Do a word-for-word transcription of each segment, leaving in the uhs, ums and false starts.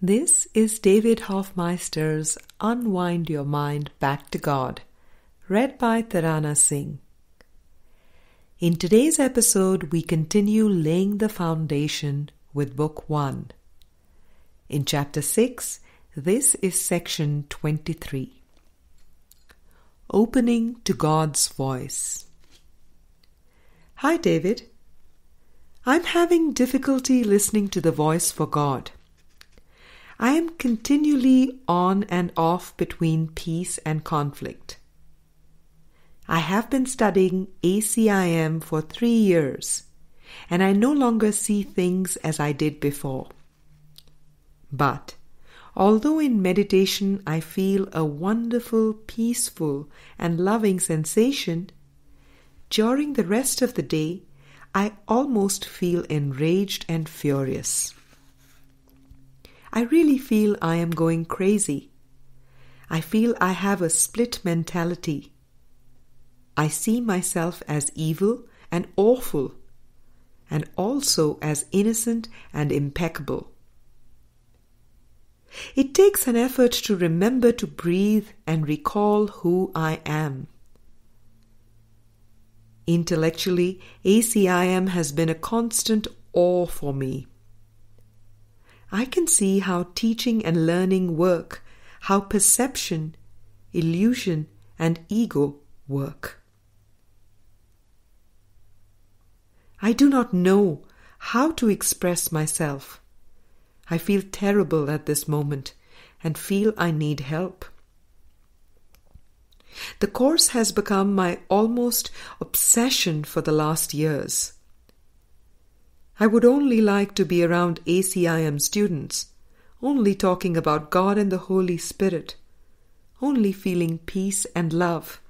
This is David Hoffmeister's Unwind Your Mind Back to God, read by Tarana Singh. In today's episode, we continue laying the foundation with Book one. In Chapter six, this is Section twenty-three. Opening to God's Voice. Hi, David. I'm having difficulty listening to the voice for God. I am continually on and off between peace and conflict. I have been studying A C I M for three years, and I no longer see things as I did before. But, although in meditation I feel a wonderful, peaceful, and loving sensation, during the rest of the day, I almost feel enraged and furious. I really feel I am going crazy. I feel I have a split mentality. I see myself as evil and awful, and also as innocent and impeccable. It takes an effort to remember to breathe and recall who I am. Intellectually, A C I M has been a constant awe for me. I can see how teaching and learning work, how perception, illusion, and ego work. I do not know how to express myself. I feel terrible at this moment and feel I need help. The Course has become my almost obsession for the last years. I would only like to be around A C I M students, only talking about God and the Holy Spirit, only feeling peace and love.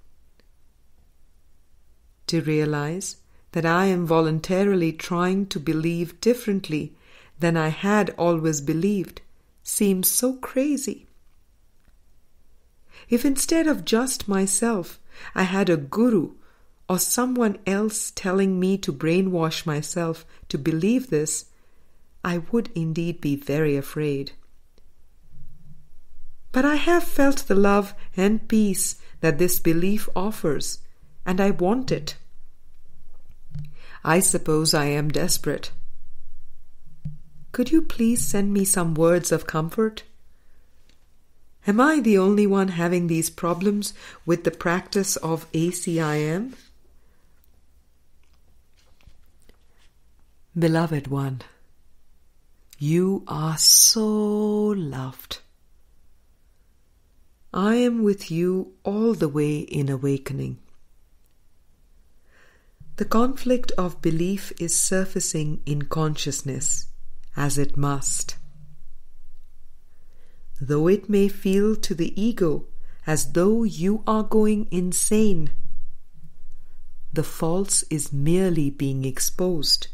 To realize that I am voluntarily trying to believe differently than I had always believed seems so crazy. If instead of just myself, I had a guru or someone else telling me to brainwash myself to believe this, I would indeed be very afraid. But I have felt the love and peace that this belief offers, and I want it. I suppose I am desperate. Could you please send me some words of comfort? Am I the only one having these problems with the practice of A C I M? Beloved one, you are so loved. I am with you all the way in awakening. The conflict of belief is surfacing in consciousness, as it must. Though it may feel to the ego as though you are going insane, the false is merely being exposed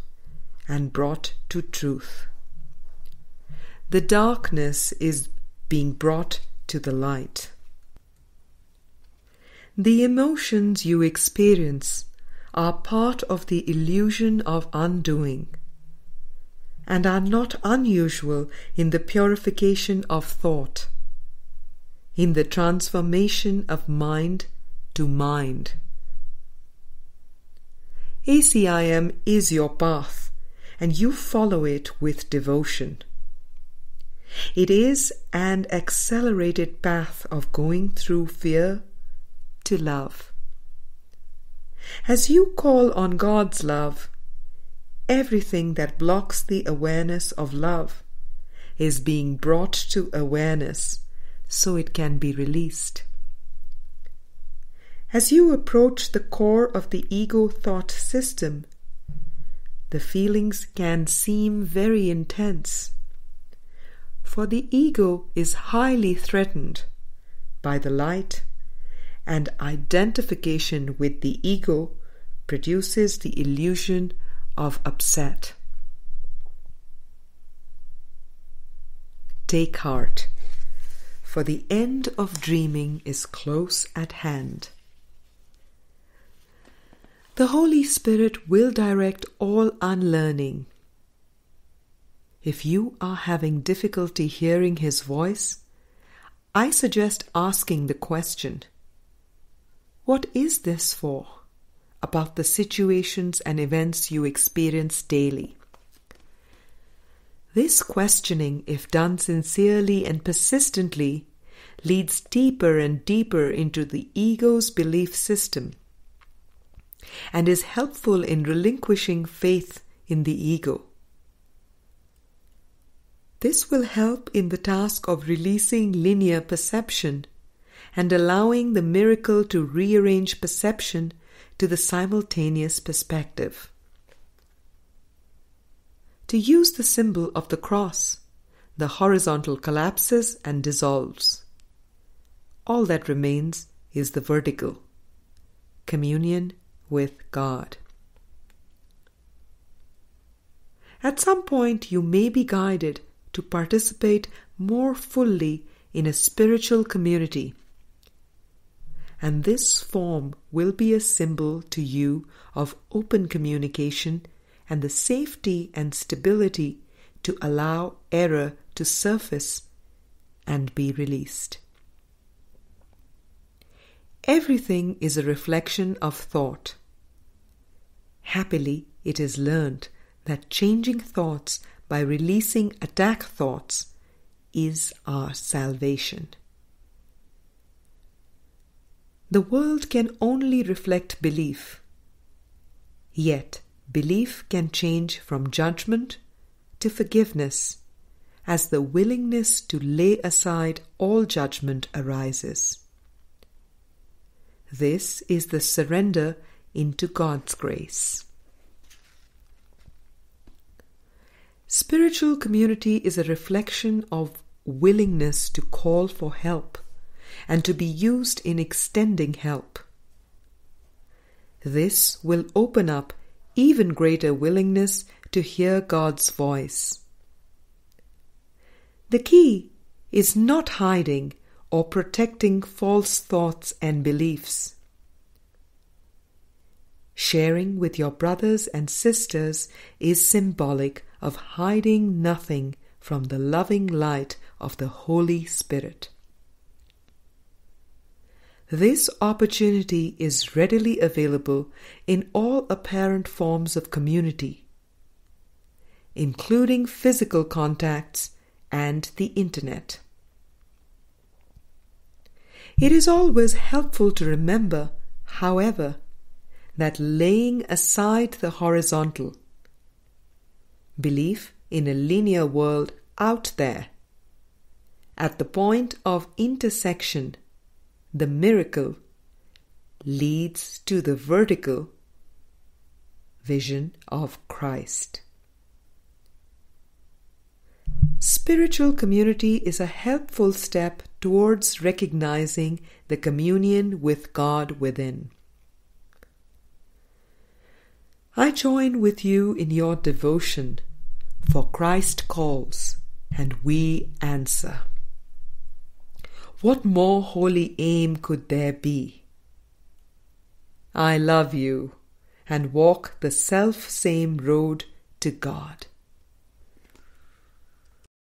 and brought to truth. The darkness is being brought to the light. The emotions you experience are part of the illusion of undoing and are not unusual in the purification of thought, in the transformation of mind to mind. A C I M is your path, and you follow it with devotion. It is an accelerated path of going through fear to love. As you call on God's love, everything that blocks the awareness of love is being brought to awareness so it can be released. As you approach the core of the ego thought system, the feelings can seem very intense, for the ego is highly threatened by the light, and identification with the ego produces the illusion of upset. Take heart, for the end of dreaming is close at hand. The Holy Spirit will direct all unlearning. If you are having difficulty hearing His voice, I suggest asking the question, what is this for? About the situations and events you experience daily. This questioning, if done sincerely and persistently, leads deeper and deeper into the ego's belief system and is helpful in relinquishing faith in the ego. This will help in the task of releasing linear perception and allowing the miracle to rearrange perception to the simultaneous perspective. To use the symbol of the cross, the horizontal collapses and dissolves. All that remains is the vertical, communion with God. At some point you may be guided to participate more fully in a spiritual community, and this form will be a symbol to you of open communication and the safety and stability to allow error to surface and be released. Everything is a reflection of thought. Happily, it is learned that changing thoughts by releasing attack thoughts is our salvation. The world can only reflect belief. Yet, belief can change from judgment to forgiveness as the willingness to lay aside all judgment arises. This is the surrender into God's grace. Spiritual community is a reflection of willingness to call for help and to be used in extending help. This will open up even greater willingness to hear God's voice. The key is not hiding or protecting false thoughts and beliefs. Sharing with your brothers and sisters is symbolic of hiding nothing from the loving light of the Holy Spirit. This opportunity is readily available in all apparent forms of community, including physical contacts and the internet. It is always helpful to remember, however, that laying aside the horizontal, belief in a linear world out there, at the point of intersection, the miracle leads to the vertical vision of Christ. Spiritual community is a helpful step towards recognizing the communion with God within. I join with you in your devotion, for Christ calls and we answer. What more holy aim could there be? I love you and walk the self-same road to God.